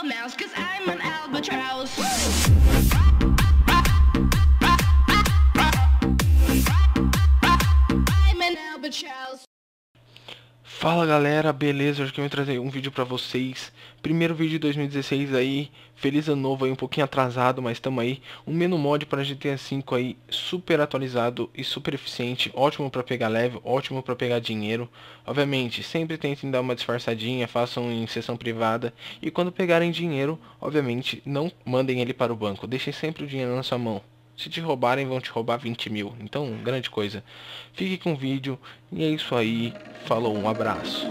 a mouse, cause I'm an albatross. I'm an albatross. Fala galera, beleza? Hoje que eu vim trazer um vídeo pra vocês. Primeiro vídeo de 2016 aí, feliz ano novo aí, um pouquinho atrasado, mas tamo aí. Um menu mod para GTA V aí, super atualizado e super eficiente, ótimo para pegar level, ótimo para pegar dinheiro. Obviamente, sempre tentem dar uma disfarçadinha, façam em sessão privada. E quando pegarem dinheiro, obviamente, não mandem ele para o banco, deixem sempre o dinheiro na sua mão. Se te roubarem, vão te roubar 20 mil, então grande coisa. Fique com o vídeo e é isso aí, falou, um abraço.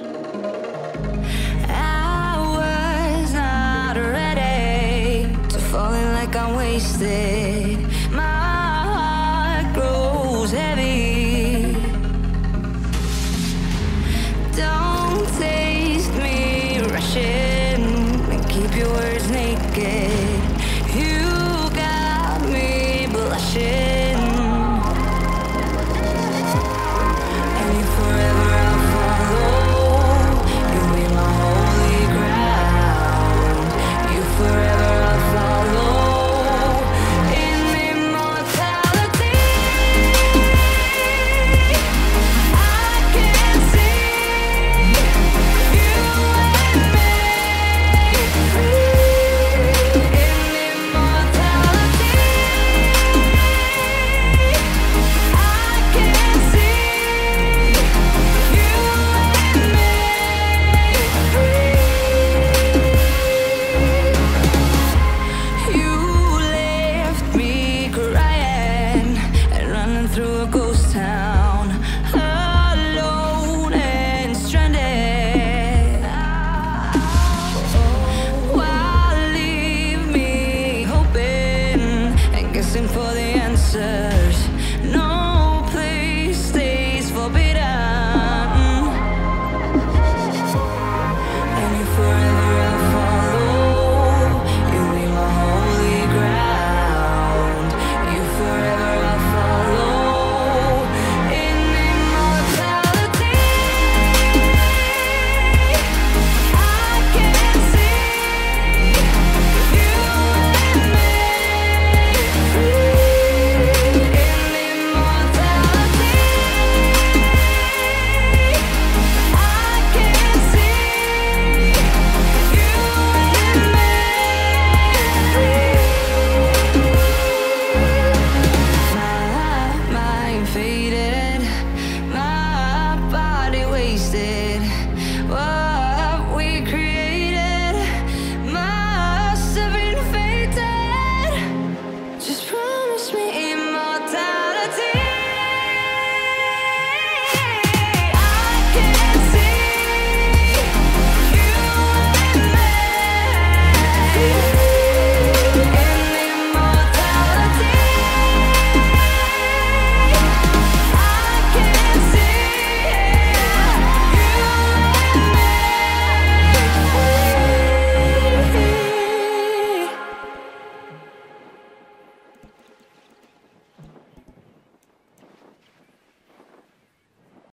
Faded, my body wasted.